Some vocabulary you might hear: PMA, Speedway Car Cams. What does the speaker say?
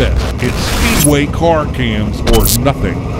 this. It's Speedway Car Cams or nothing.